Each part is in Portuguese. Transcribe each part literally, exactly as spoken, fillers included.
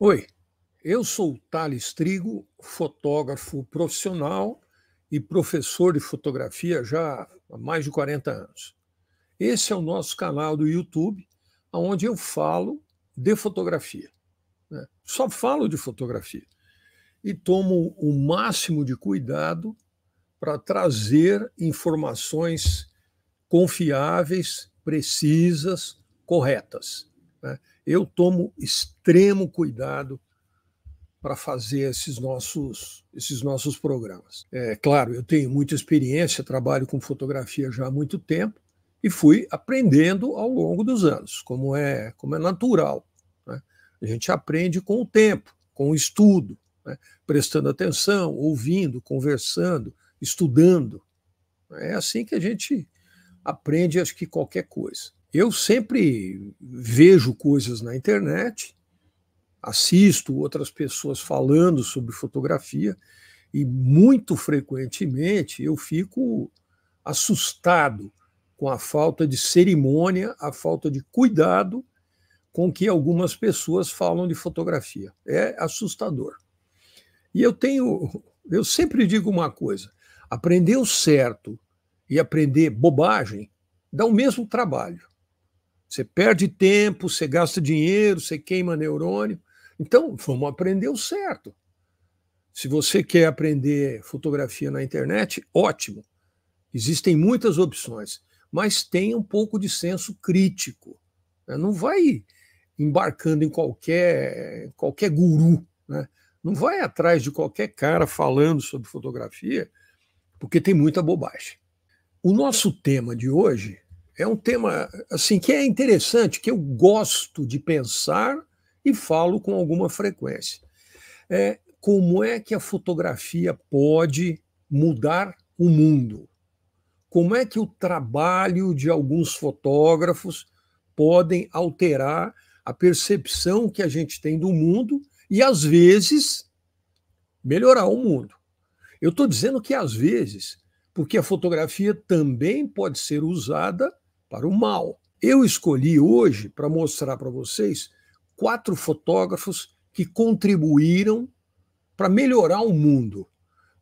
Oi, eu sou o Thales Trigo, fotógrafo profissional e professor de fotografia já há mais de quarenta anos. Esse é o nosso canal do YouTube, onde eu falo de fotografia, né? Só falo de fotografia e tomo o máximo de cuidado para trazer informações confiáveis, precisas, corretas, né? Eu tomo extremo cuidado para fazer esses nossos, esses nossos programas. É claro, eu tenho muita experiência, trabalho com fotografia já há muito tempo e fui aprendendo ao longo dos anos, como é, como é natural, né? A gente aprende com o tempo, com o estudo, né? Prestando atenção, ouvindo, conversando, estudando. É assim que a gente aprende, acho que qualquer coisa. Eu sempre vejo coisas na internet, assisto outras pessoas falando sobre fotografia e muito frequentemente eu fico assustado com a falta de cerimônia, a falta de cuidado com que algumas pessoas falam de fotografia. É assustador. E eu tenho, eu sempre digo uma coisa: aprender o certo e aprender bobagem dá o mesmo trabalho. Você perde tempo, você gasta dinheiro, você queima neurônio. Então, vamos aprender o certo. Se você quer aprender fotografia na internet, ótimo. Existem muitas opções, mas tenha um pouco de senso crítico, né? Não vai embarcando em qualquer, qualquer guru, né? Não vai atrás de qualquer cara falando sobre fotografia, porque tem muita bobagem. O nosso tema de hoje é um tema assim, que é interessante, que eu gosto de pensar e falo com alguma frequência. É, como é que a fotografia pode mudar o mundo? Como é que o trabalho de alguns fotógrafos podem alterar a percepção que a gente tem do mundo e, às vezes, melhorar o mundo? Eu estou dizendo que, às vezes, porque a fotografia também pode ser usada para o mal. Eu escolhi hoje, para mostrar para vocês, quatro fotógrafos que contribuíram para melhorar o mundo,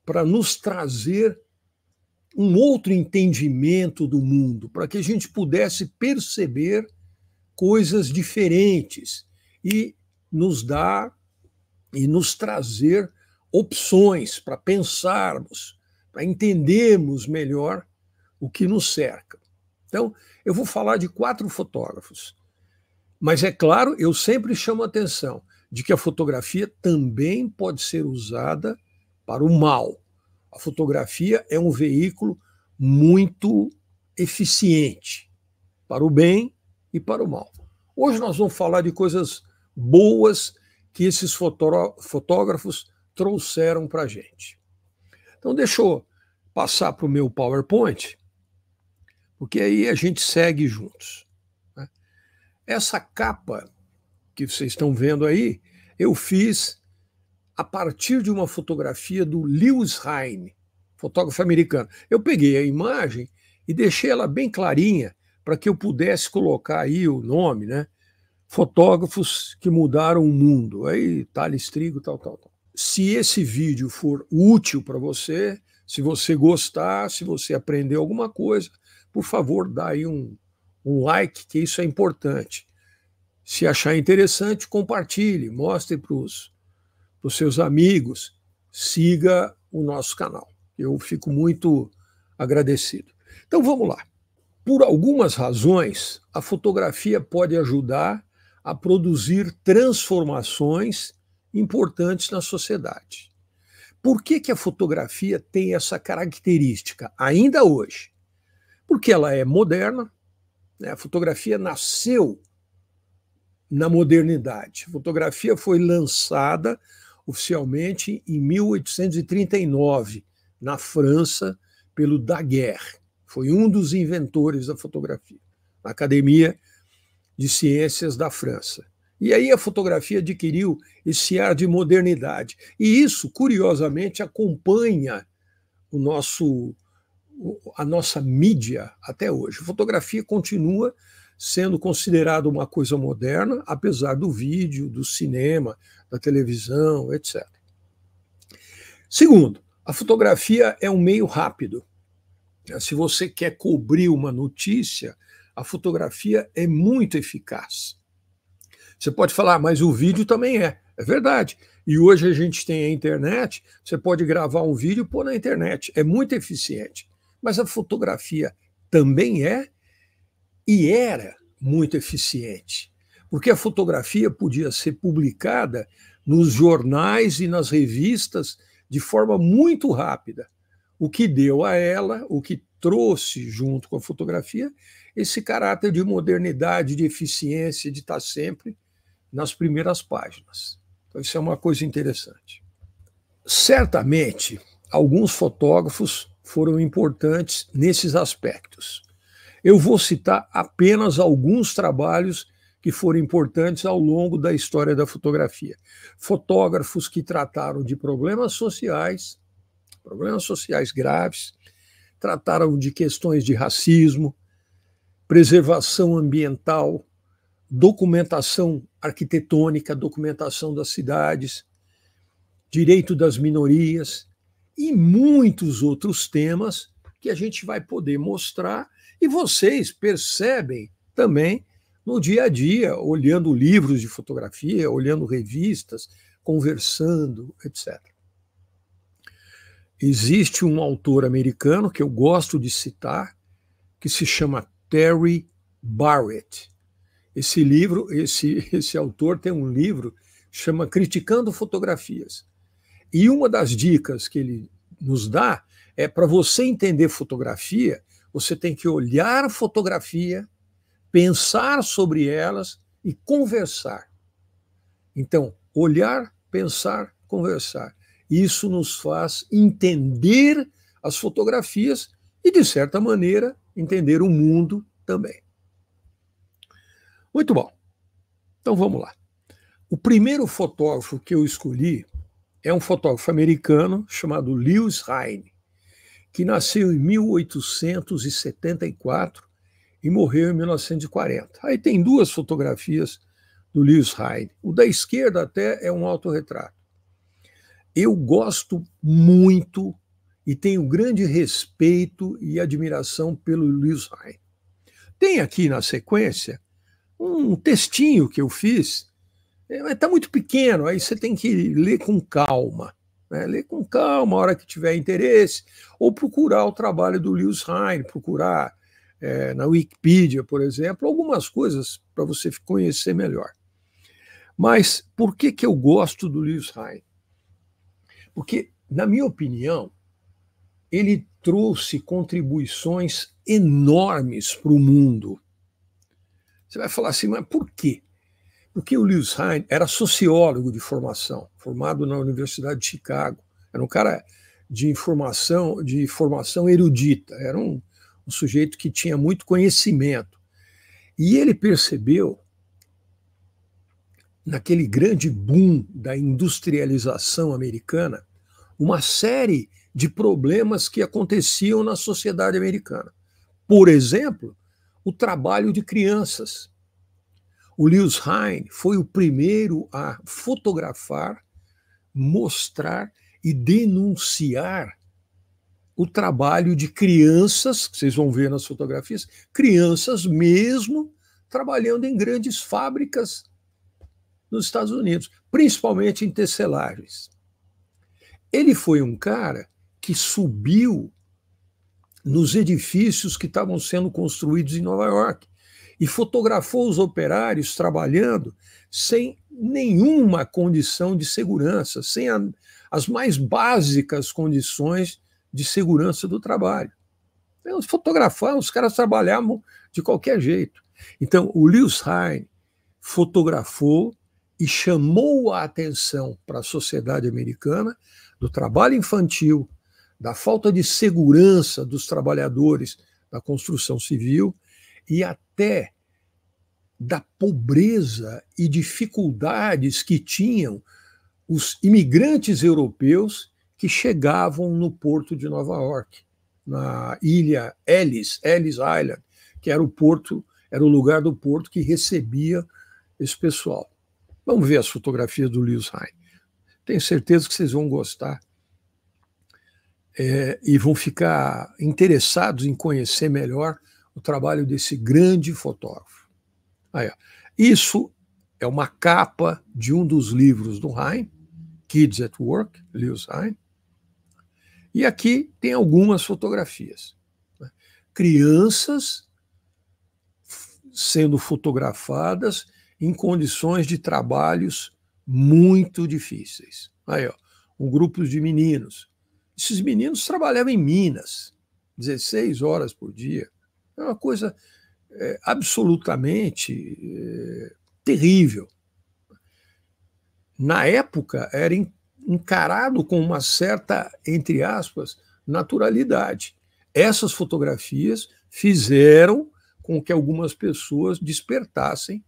para nos trazer um outro entendimento do mundo, para que a gente pudesse perceber coisas diferentes e nos dar e nos trazer opções para pensarmos, para entendermos melhor o que nos cerca. Então, eu vou falar de quatro fotógrafos. Mas, é claro, eu sempre chamo a atenção de que a fotografia também pode ser usada para o mal. A fotografia é um veículo muito eficiente para o bem e para o mal. Hoje nós vamos falar de coisas boas que esses fotógrafos trouxeram para a gente. Então, deixa eu passar para o meu PowerPoint, porque aí a gente segue juntos, né? Essa capa que vocês estão vendo aí, eu fiz a partir de uma fotografia do Lewis Hine, fotógrafo americano. Eu peguei a imagem e deixei ela bem clarinha para que eu pudesse colocar aí o nome, né? Fotógrafos que mudaram o mundo. Aí, Thales Trigo, tal, tal, tal. Se esse vídeo for útil para você, se você gostar, se você aprender alguma coisa, por favor, dá aí um, um like, que isso é importante. Se achar interessante, compartilhe, mostre para os seus amigos, siga o nosso canal. Eu fico muito agradecido. Então, vamos lá. Por algumas razões, a fotografia pode ajudar a produzir transformações importantes na sociedade. Por que que a fotografia tem essa característica ainda hoje? Porque ela é moderna, né? A fotografia nasceu na modernidade. A fotografia foi lançada oficialmente em mil oitocentos e trinta e nove, na França, pelo Daguerre. Foi um dos inventores da fotografia, na Academia de Ciências da França. E aí a fotografia adquiriu esse ar de modernidade. E isso, curiosamente, acompanha o nosso... a nossa mídia até hoje. A fotografia continua sendo considerado uma coisa moderna, apesar do vídeo, do cinema, da televisão, etcétera. Segundo, a fotografia é um meio rápido. Se você quer cobrir uma notícia, a fotografia é muito eficaz. Você pode falar, mas o vídeo também é. É verdade. E hoje a gente tem a internet, você pode gravar um vídeo e pôr na internet. É muito eficiente. Mas a fotografia também é e era muito eficiente. Porque a fotografia podia ser publicada nos jornais e nas revistas de forma muito rápida. O que deu a ela, o que trouxe junto com a fotografia, esse caráter de modernidade, de eficiência, de estar sempre nas primeiras páginas. Então, isso é uma coisa interessante. Certamente, alguns fotógrafos foram importantes nesses aspectos. Eu vou citar apenas alguns trabalhos que foram importantes ao longo da história da fotografia. Fotógrafos que trataram de problemas sociais, problemas sociais graves, trataram de questões de racismo, preservação ambiental, documentação arquitetônica, documentação das cidades, direito das minorias e muitos outros temas que a gente vai poder mostrar e vocês percebem também no dia a dia, olhando livros de fotografia, olhando revistas, conversando, etcétera. Existe um autor americano que eu gosto de citar, que se chama Terry Barrett. Esse livro, esse, esse autor tem um livro que chama Criticando Fotografias. E uma das dicas que ele nos dá é para você entender fotografia, você tem que olhar a fotografia, pensar sobre elas e conversar. Então, olhar, pensar, conversar. Isso nos faz entender as fotografias e, de certa maneira, entender o mundo também. Muito bom. Então, vamos lá. O primeiro fotógrafo que eu escolhi é um fotógrafo americano chamado Lewis Hine, que nasceu em mil oitocentos e setenta e quatro e morreu em mil novecentos e quarenta. Aí tem duas fotografias do Lewis Hine. O da esquerda até é um autorretrato. Eu gosto muito e tenho grande respeito e admiração pelo Lewis Hine. Tem aqui na sequência um textinho que eu fiz. Está muito pequeno, aí você tem que ler com calma. Né? Ler com calma, a hora que tiver interesse, ou procurar o trabalho do Lewis Hine, procurar É, na Wikipedia, por exemplo, algumas coisas para você conhecer melhor. Mas por que que eu gosto do Lewis Hine? Porque, na minha opinião, ele trouxe contribuições enormes para o mundo. Você vai falar assim, mas por quê? Porque o Lewis Hine era sociólogo de formação, formado na Universidade de Chicago. Era um cara de informação, de formação erudita, era um um sujeito que tinha muito conhecimento. E ele percebeu, naquele grande boom da industrialização americana, uma série de problemas que aconteciam na sociedade americana. Por exemplo, o trabalho de crianças. O Lewis Hine foi o primeiro a fotografar, mostrar e denunciar o trabalho de crianças, que vocês vão ver nas fotografias, crianças mesmo trabalhando em grandes fábricas nos Estados Unidos, principalmente em tecelagens. Ele foi um cara que subiu nos edifícios que estavam sendo construídos em Nova York e fotografou os operários trabalhando sem nenhuma condição de segurança, sem a, as mais básicas condições de segurança do trabalho. Então, fotografar, os caras trabalhavam de qualquer jeito. Então, o Lewis Hine fotografou e chamou a atenção para a sociedade americana do trabalho infantil, da falta de segurança dos trabalhadores da construção civil e até da pobreza e dificuldades que tinham os imigrantes europeus que chegavam no porto de Nova York, na ilha Ellis, Ellis Island, que era o porto era o lugar do porto que recebia esse pessoal. Vamos ver as fotografias do Lewis Hine. Tenho certeza que vocês vão gostar é, e vão ficar interessados em conhecer melhor o trabalho desse grande fotógrafo. Aí, ó. Isso é uma capa de um dos livros do Hine, Kids at Work, Lewis Hine. E aqui tem algumas fotografias. Né? Crianças sendo fotografadas em condições de trabalhos muito difíceis. Aí, ó, um grupo de meninos. Esses meninos trabalhavam em minas, dezesseis horas por dia. É uma coisa é, absolutamente é, terrível. Na época, era encarado com uma certa, entre aspas, naturalidade. Essas fotografias fizeram com que algumas pessoas despertassem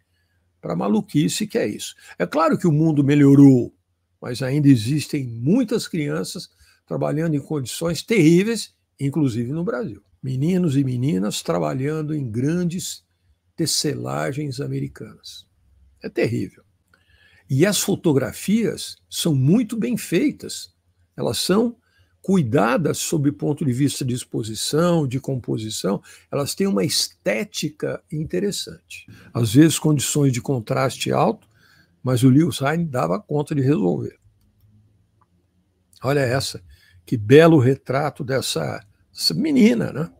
para a maluquice que é isso. É claro que o mundo melhorou, mas ainda existem muitas crianças trabalhando em condições terríveis, inclusive no Brasil. Meninos e meninas trabalhando em grandes tecelagens americanas. É terrível. E as fotografias são muito bem feitas. Elas são cuidadas sob o ponto de vista de exposição, de composição. Elas têm uma estética interessante. Às vezes, condições de contraste alto, mas o Lewis Hine dava conta de resolver. Olha essa. Que belo retrato dessa... essa menina, né?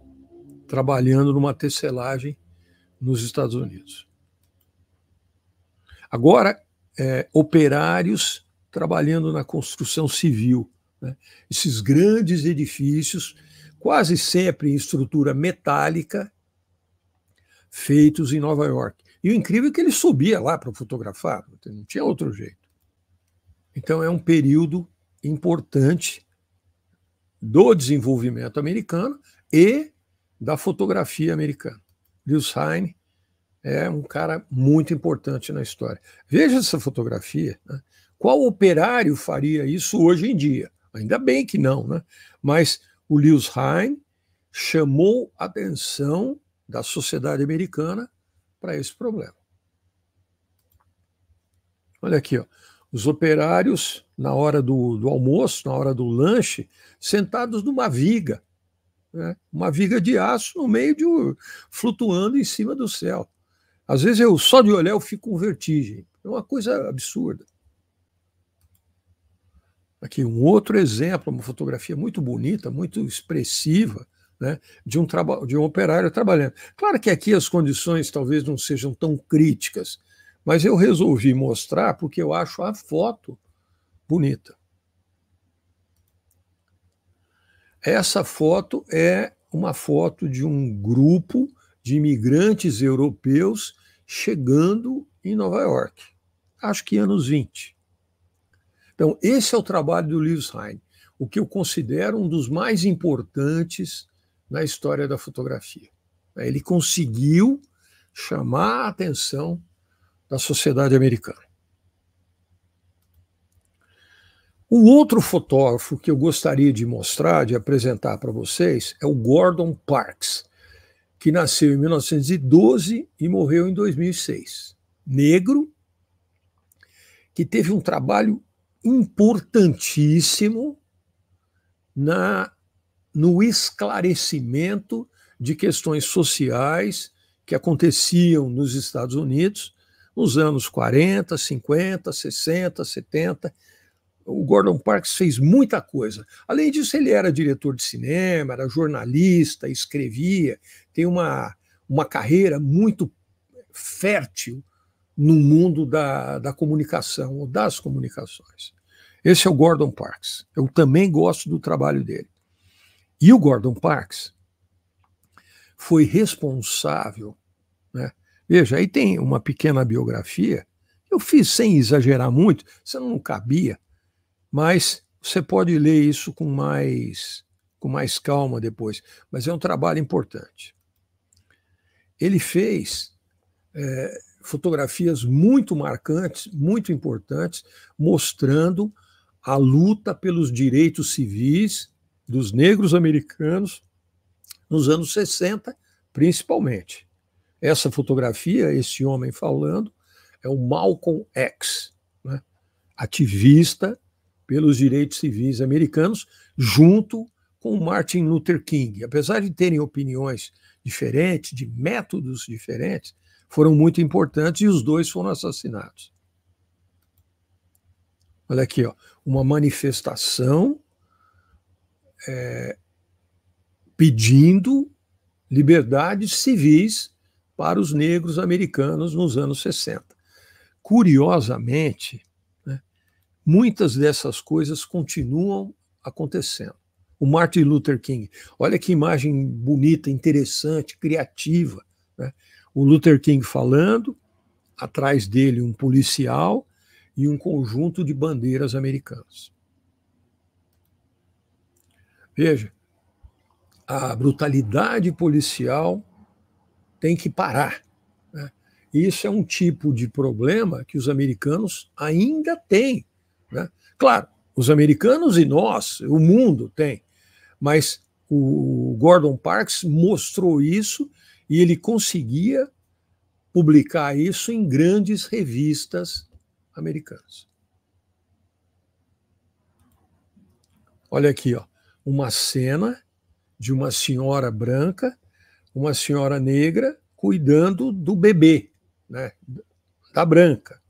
Trabalhando numa tecelagem nos Estados Unidos. Agora, é, operários trabalhando na construção civil. Né? Esses grandes edifícios, quase sempre em estrutura metálica, feitos em Nova York. E o incrível é que ele subia lá para fotografar, não tinha outro jeito. Então, é um período importante do desenvolvimento americano e da fotografia americana. Lewis Hine é um cara muito importante na história. Veja essa fotografia. Né? Qual operário faria isso hoje em dia? Ainda bem que não, né? Mas o Lewis Hine chamou a atenção da sociedade americana para esse problema. Olha aqui, ó. Os operários, na hora do, do almoço, na hora do lanche, sentados numa viga, né? Uma viga de aço no meio de um, flutuando em cima do céu. Às vezes, eu só de olhar eu fico com vertigem. É uma coisa absurda. Aqui, um outro exemplo, uma fotografia muito bonita, muito expressiva, né? de, um de um operário trabalhando. Claro que aqui as condições talvez não sejam tão críticas, mas eu resolvi mostrar porque eu acho a foto bonita. Essa foto é uma foto de um grupo de imigrantes europeus chegando em Nova York, acho que anos vinte. Então, esse é o trabalho do Lewis Hine, o que eu considero um dos mais importantes na história da fotografia. Ele conseguiu chamar a atenção da sociedade americana. O outro fotógrafo que eu gostaria de mostrar, de apresentar para vocês, é o Gordon Parks, que nasceu em mil novecentos e doze e morreu em dois mil e seis. Negro, que teve um trabalho importantíssimo na, no esclarecimento de questões sociais que aconteciam nos Estados Unidos nos anos quarenta, cinquenta, sessenta, setenta, o Gordon Parks fez muita coisa. Além disso, ele era diretor de cinema, era jornalista, escrevia, tem uma, uma carreira muito fértil no mundo da, da comunicação, ou das comunicações. Esse é o Gordon Parks. Eu também gosto do trabalho dele. E o Gordon Parks foi responsável, né? Veja, aí tem uma pequena biografia, eu fiz sem exagerar muito, senão não cabia, mas você pode ler isso com mais, com mais calma depois, mas é um trabalho importante. Ele fez é, fotografias muito marcantes, muito importantes, mostrando a luta pelos direitos civis dos negros americanos nos anos sessenta, principalmente. Essa fotografia, esse homem falando, é o Malcolm X, né? Ativista pelos direitos civis americanos, junto com Martin Luther King. Apesar de terem opiniões diferentes, de métodos diferentes, foram muito importantes e os dois foram assassinados. Olha aqui, ó, uma manifestação é, pedindo liberdades civis para os negros americanos nos anos sessenta. Curiosamente, né, muitas dessas coisas continuam acontecendo. O Martin Luther King, olha que imagem bonita, interessante, criativa, né? O Luther King falando, atrás dele um policial e um conjunto de bandeiras americanas. Veja, a brutalidade policial tem que parar, né? Isso é um tipo de problema que os americanos ainda têm, né? Claro, os americanos e nós, o mundo tem, mas o Gordon Parks mostrou isso e ele conseguia publicar isso em grandes revistas americanas. Olha aqui, ó, uma cena de uma senhora branca, uma senhora negra cuidando do bebê, né, da branca.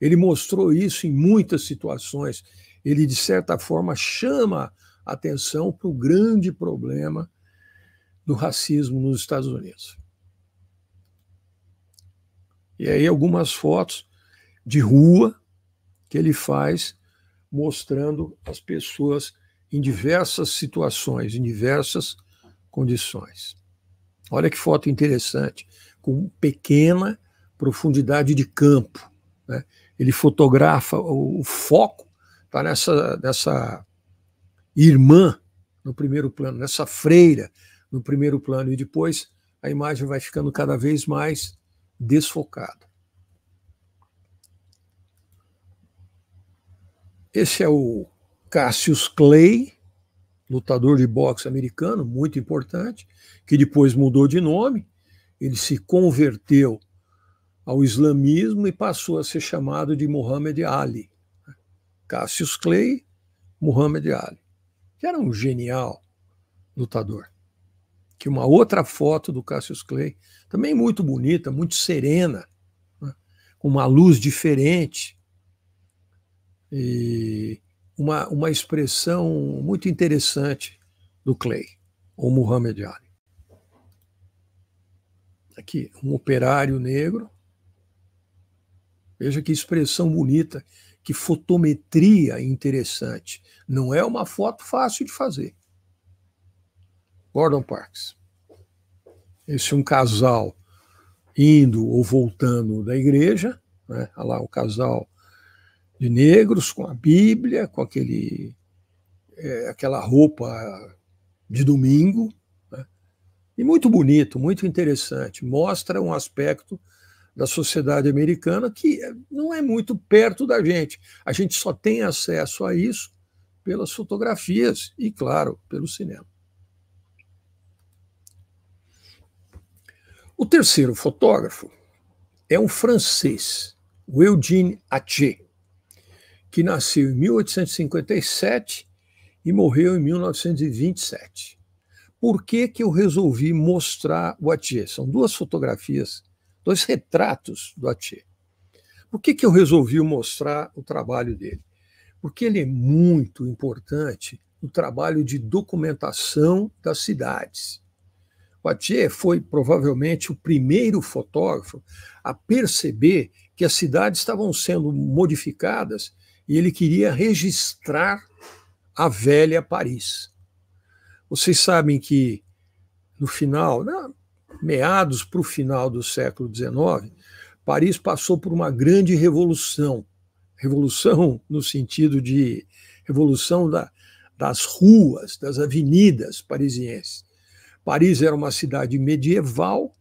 Ele mostrou isso em muitas situações. Ele, de certa forma, chama a atenção para o grande problema do racismo nos Estados Unidos. E aí algumas fotos de rua que ele faz mostrando as pessoas em diversas situações, em diversas condições. Olha que foto interessante, com pequena profundidade de campo, né? Ele fotografa, o foco está nessa, nessa irmã no primeiro plano, nessa freira no primeiro plano, e depois a imagem vai ficando cada vez mais desfocada. Esse é o Cassius Clay, lutador de boxe americano, muito importante, que depois mudou de nome. Ele se converteu ao islamismo e passou a ser chamado de Muhammad Ali. Cassius Clay, Muhammad Ali, que era um genial lutador. Que uma outra foto do Cassius Clay, também muito bonita, muito serena, né, com uma luz diferente e uma, uma expressão muito interessante do Clay, ou Muhammad Ali. Aqui, um operário negro. Veja que expressão bonita, que fotometria interessante. Não é uma foto fácil de fazer. Gordon Parks. Esse é um casal indo ou voltando da igreja, né? Olha lá, o casal de negros com a Bíblia, com aquele, é, aquela roupa de domingo, né? E muito bonito, muito interessante. Mostra um aspecto da sociedade americana que não é muito perto da gente. A gente só tem acesso a isso pelas fotografias e, claro, pelo cinema. O terceiro fotógrafo é um francês, o Eugène Atget, que nasceu em mil oitocentos e cinquenta e sete e morreu em mil novecentos e vinte e sete. Por que que eu resolvi mostrar o Atget? São duas fotografias, dois retratos do Atget. Por que que eu resolvi mostrar o trabalho dele? Porque ele é muito importante no trabalho de documentação das cidades. O Atget foi provavelmente o primeiro fotógrafo a perceber que as cidades estavam sendo modificadas e ele queria registrar a velha Paris. Vocês sabem que no final, na, meados para o final do século dezenove, Paris passou por uma grande revolução. Revolução no sentido de revolução da, das ruas, das avenidas parisienses. Paris era uma cidade medieval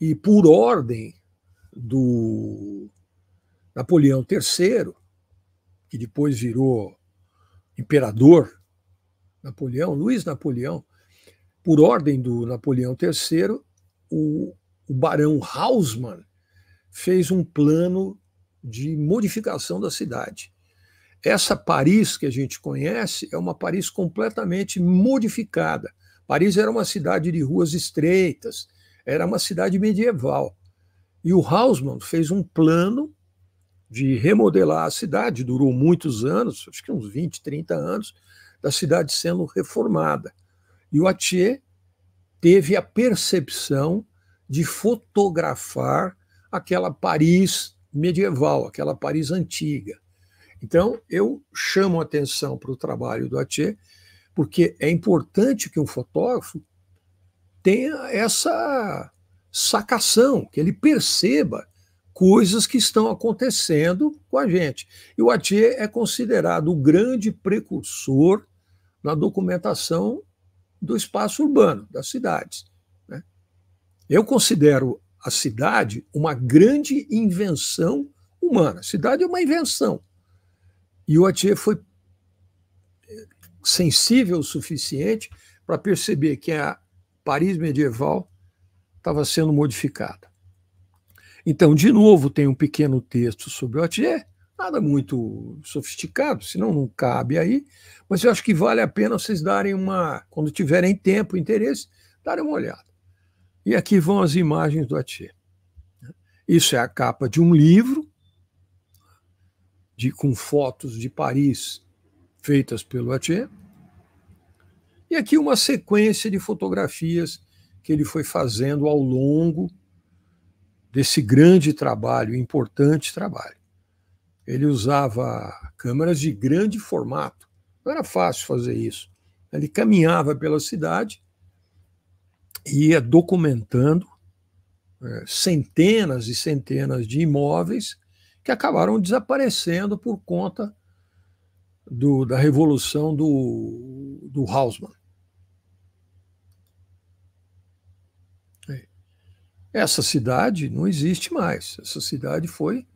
e, por ordem do Napoleão terceiro, que depois virou imperador Napoleão, Luiz Napoleão, por ordem do Napoleão terceiro, o o barão Haussmann fez um plano de modificação da cidade. Essa Paris que a gente conhece é uma Paris completamente modificada. Paris era uma cidade de ruas estreitas, era uma cidade medieval. E o Haussmann fez um plano de remodelar a cidade, durou muitos anos, acho que uns vinte, trinta anos, da cidade sendo reformada. E o Atget teve a percepção de fotografar aquela Paris medieval, aquela Paris antiga. Então, eu chamo a atenção para o trabalho do Atget, porque é importante que um fotógrafo tenha essa sacação, que ele perceba coisas que estão acontecendo com a gente. E o Atget é considerado o grande precursor na documentação do espaço urbano, das cidades, né? Eu considero a cidade uma grande invenção humana. A cidade é uma invenção. E o Atget foi sensível o suficiente para perceber que a Paris medieval estava sendo modificada. Então, de novo, tem um pequeno texto sobre o Atget, nada muito sofisticado, senão não cabe aí, mas eu acho que vale a pena vocês darem uma, quando tiverem tempo, interesse, darem uma olhada. E aqui vão as imagens do Atget. Isso é a capa de um livro, de, com fotos de Paris feitas pelo Atget. E aqui uma sequência de fotografias que ele foi fazendo ao longo desse grande trabalho, importante trabalho. Ele usava câmeras de grande formato. Não era fácil fazer isso. Ele caminhava pela cidade e ia documentando é, centenas e centenas de imóveis que acabaram desaparecendo por conta do, da revolução do, do Haussmann. Essa cidade não existe mais. Essa cidade foi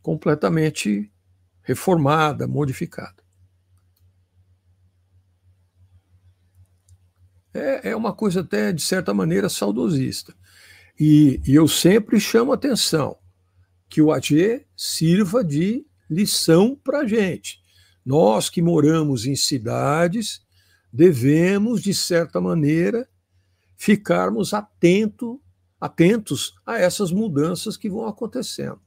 completamente reformada, modificada. É, é uma coisa até, de certa maneira, saudosista. E, e eu sempre chamo a atenção que o Atget sirva de lição para a gente. Nós que moramos em cidades devemos, de certa maneira, ficarmos atento, atentos a essas mudanças que vão acontecendo.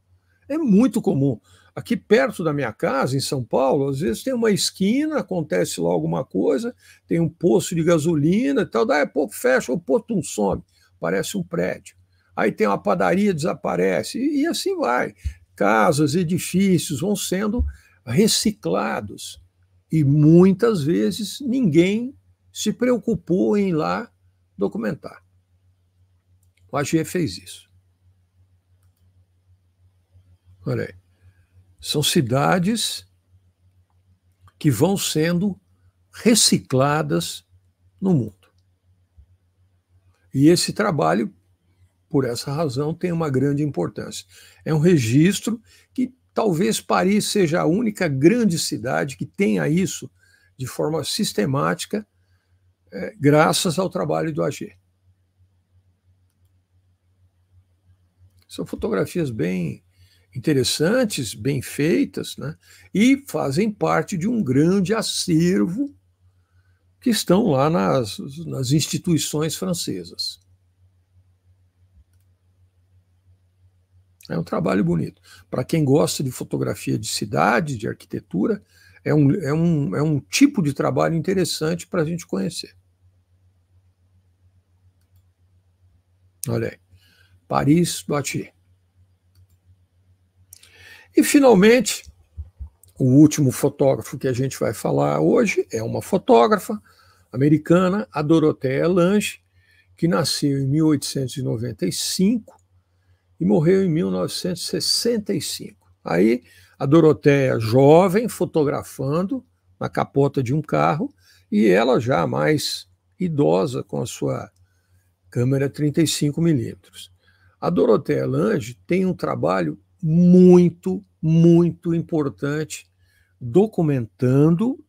É muito comum. Aqui perto da minha casa, em São Paulo, às vezes tem uma esquina, acontece lá alguma coisa, tem um posto de gasolina e tal, daí a pouco fecha, o posto não some, parece um prédio. Aí tem uma padaria, desaparece, e, e assim vai. Casas, edifícios vão sendo reciclados. E muitas vezes ninguém se preocupou em ir lá documentar. O Atget fez isso. Olha aí. São cidades que vão sendo recicladas no mundo. E esse trabalho, por essa razão, tem uma grande importância. É um registro que talvez Paris seja a única grande cidade que tenha isso de forma sistemática, é, graças ao trabalho do Atget. São fotografias bem interessantes, bem feitas, né? E fazem parte de um grande acervo que estão lá nas, nas instituições francesas. É um trabalho bonito. Para quem gosta de fotografia de cidade, de arquitetura, é um, é um, é um tipo de trabalho interessante para a gente conhecer. Olha aí. Paris do Atget. E, finalmente, o último fotógrafo que a gente vai falar hoje é uma fotógrafa americana, a Dorothea Lange, que nasceu em mil oitocentos e noventa e cinco e morreu em mil novecentos e sessenta e cinco. Aí, a Dorothea jovem, fotografando na capota de um carro, e ela já mais idosa com a sua câmera trinta e cinco milímetros. A Dorothea Lange tem um trabalho muito, muito importante documentando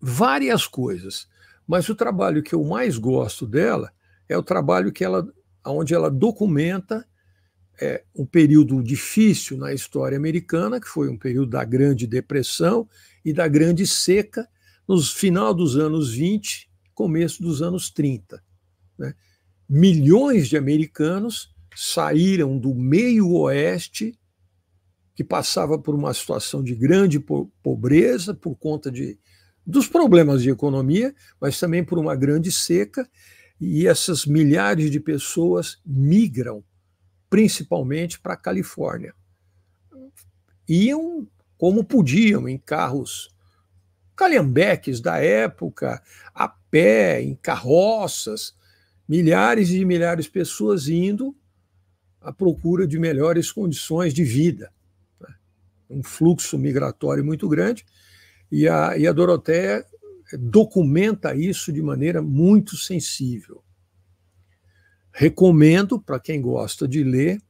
várias coisas, mas o trabalho que eu mais gosto dela é o trabalho que ela onde ela documenta é, um período difícil na história americana, que foi um período da Grande Depressão e da Grande Seca, no final dos anos vinte, começo dos anos trinta. Né? Milhões de americanos saíram do meio oeste, que passava por uma situação de grande po- pobreza por conta de, dos problemas de economia, mas também por uma grande seca, e essas milhares de pessoas migram, principalmente para a Califórnia. Iam como podiam, em carros calhambeques da época, a pé, em carroças, milhares e milhares de pessoas indo à procura de melhores condições de vida. Um fluxo migratório muito grande, e a, e a Dorothea documenta isso de maneira muito sensível. Recomendo, para quem gosta de ler,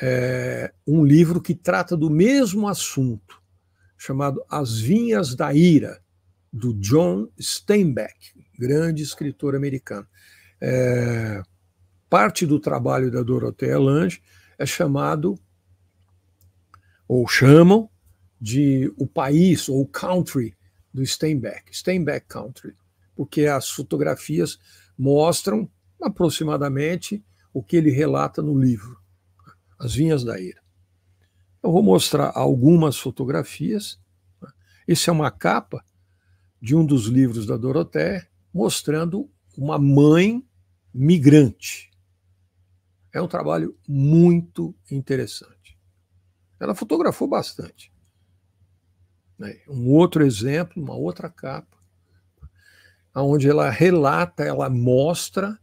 é, um livro que trata do mesmo assunto, chamado As Vinhas da Ira, do John Steinbeck, grande escritor americano. É, parte do trabalho da Dorothea Lange é chamado ou chamam de o país, ou country, do Steinbeck, Steinbeck Country, porque as fotografias mostram aproximadamente o que ele relata no livro, As Vinhas da Ira. Eu vou mostrar algumas fotografias. Essa é uma capa de um dos livros da Dorothea, mostrando uma mãe migrante. É um trabalho muito interessante. Ela fotografou bastante. Um outro exemplo, uma outra capa, onde ela relata, ela mostra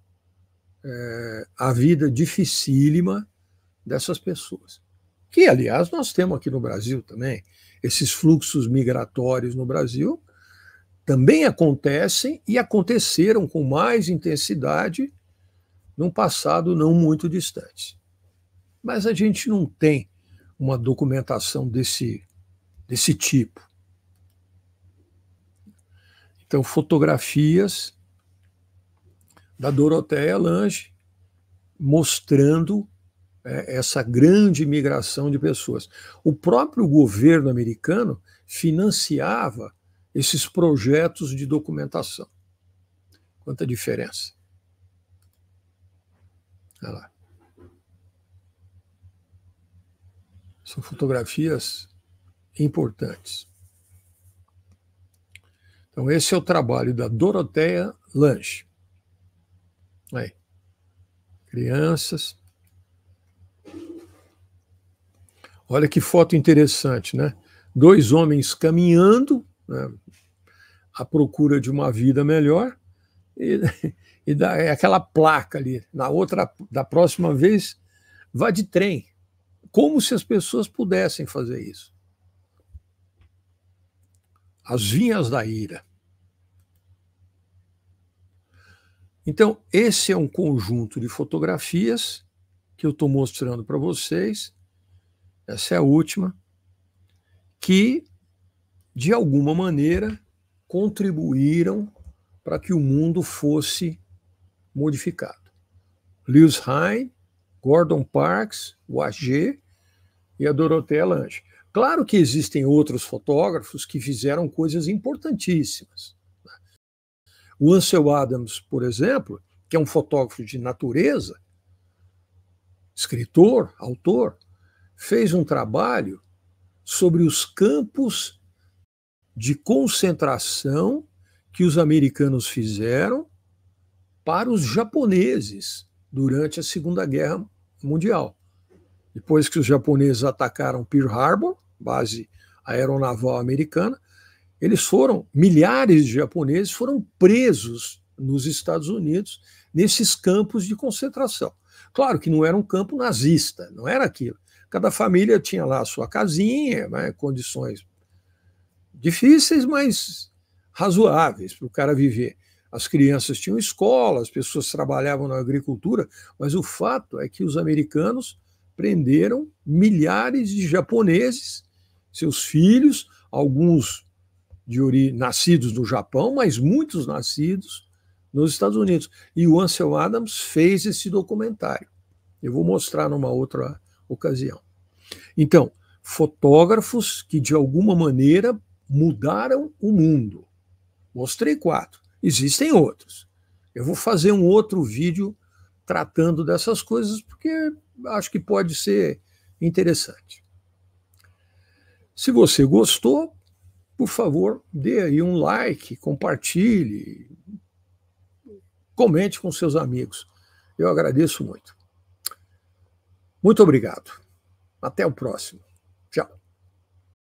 é, a vida dificílima dessas pessoas. Que, aliás, nós temos aqui no Brasil também. Esses fluxos migratórios no Brasil também acontecem e aconteceram com mais intensidade num passado não muito distante. Mas a gente não tem uma documentação desse, desse tipo. Então, fotografias da Dorothea Lange mostrando é, essa grande migração de pessoas. O próprio governo americano financiava esses projetos de documentação. Quanta diferença. Olha lá. São fotografias importantes. Então, esse é o trabalho da Dorothea Lange. Aí. Crianças. Olha que foto interessante, né? Dois homens caminhando, né, à procura de uma vida melhor, e, e dá, é aquela placa ali. Na outra, da próxima vez, vá de trem. Como se as pessoas pudessem fazer isso. As Vinhas da Ira. Então, esse é um conjunto de fotografias que eu estou mostrando para vocês. Essa é a última. Que, de alguma maneira, contribuíram para que o mundo fosse modificado. Lewis Hine, Gordon Parks, o Atget e a Dorothea Lange. Claro que existem outros fotógrafos que fizeram coisas importantíssimas. O Ansel Adams, por exemplo, que é um fotógrafo de natureza, escritor, autor, fez um trabalho sobre os campos de concentração que os americanos fizeram para os japoneses durante a Segunda Guerra Mundial. Depois que os japoneses atacaram Pearl Harbor, base aeronaval americana, eles foram, milhares de japoneses foram presos nos Estados Unidos nesses campos de concentração. Claro que não era um campo nazista, não era aquilo. Cada família tinha lá a sua casinha, né, condições difíceis, mas razoáveis para o cara viver. As crianças tinham escola, as pessoas trabalhavam na agricultura, mas o fato é que os americanos prenderam milhares de japoneses, seus filhos, alguns de ori... nascidos no Japão, mas muitos nascidos nos Estados Unidos. E o Ansel Adams fez esse documentário. Eu vou mostrar numa outra ocasião. Então, fotógrafos que de alguma maneira mudaram o mundo. Mostrei quatro. Existem outros. Eu vou fazer um outro vídeo tratando dessas coisas, porque acho que pode ser interessante. Se você gostou, por favor, dê aí um like, compartilhe, comente com seus amigos. Eu agradeço muito. Muito obrigado. Até o próximo. Tchau.